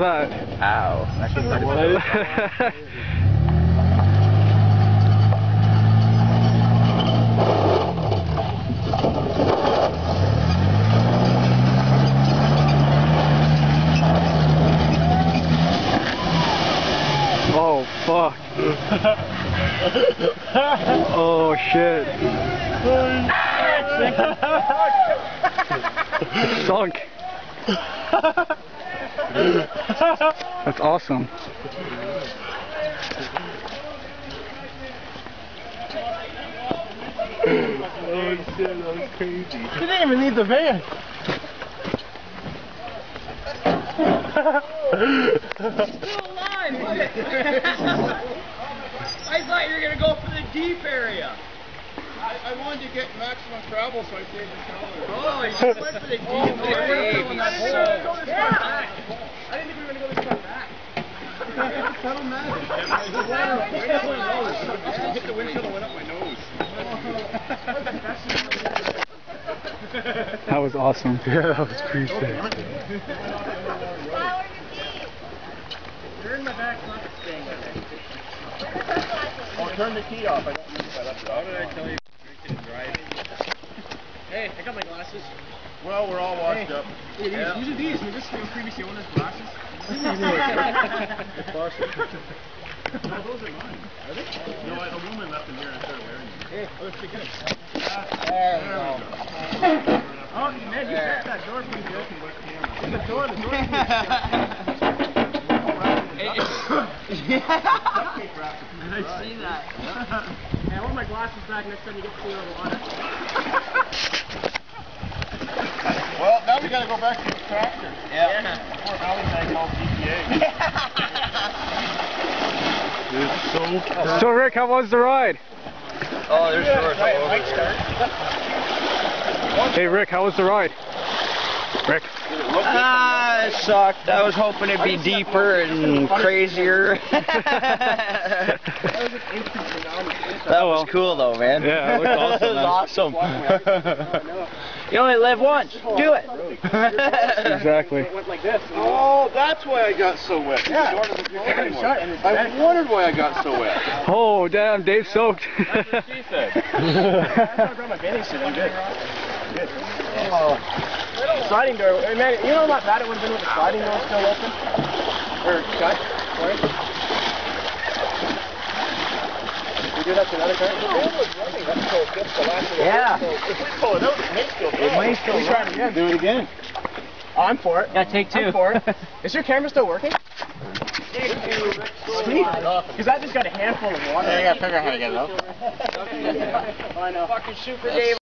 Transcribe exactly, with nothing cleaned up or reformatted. that? Ow. That should have been oh fuck. Oh shit. It sunk. That's awesome. Oh shit, that was crazy. You didn't even need the van. I thought you were going to go for the deep area. I, I wanted to get maximum travel, so I saved the color. Oh, you went for the deep area. I didn't think we were going to go this far back. I hit the windshield and went up my nose. That was awesome. Yeah, that was crazy. Turn the back left thing. I'll turn the key off. I don't use my left. How did I tell you freaking driving? Hey, I got my glasses. Well, we're all washed hey. up. Hey, yeah. These are these. We're just from previous owners' glasses. Well, those are mine. Are they? No, I had a woman left in here and I started wearing them. Hey, oh, pretty good. Ah, there we go. Oh, man, you shut that door pretty good. In the door, the door is pretty shut. I see that. Hey, I want my glasses back next time you get clear on the water. Well, now we gotta go back to the tractor. Yeah. Before Valley's like all G T A. So, so Rick, how was the ride? Oh, there's shorts all over here. Hey Rick, how was the ride? Rick. Ah, it sucked. I was hoping it'd be deeper and crazier. That was cool though, man. Yeah, it looked awesome. That was awesome. You only live once. Do it. Exactly. Oh, that's why I got so wet. Yeah. I wondered why I got so wet. Oh, damn, Dave soaked. That's what she said. I brought my bathing suit. I'm good. Good. Oh. Sliding door, I mean, you know how much bad it would have been with the sliding door still open? Or shut, sorry. We do that to another car? Yeah. If we pull it out, it may still go. It may still go. We try it again. Do it again. Oh, I'm for it. Yeah, take two. I'm for it. Is your camera still working? Take two. Sweet. Because I just got a handful of water. Yeah, I got to figure out how to get it out. I know. Fucking super Dave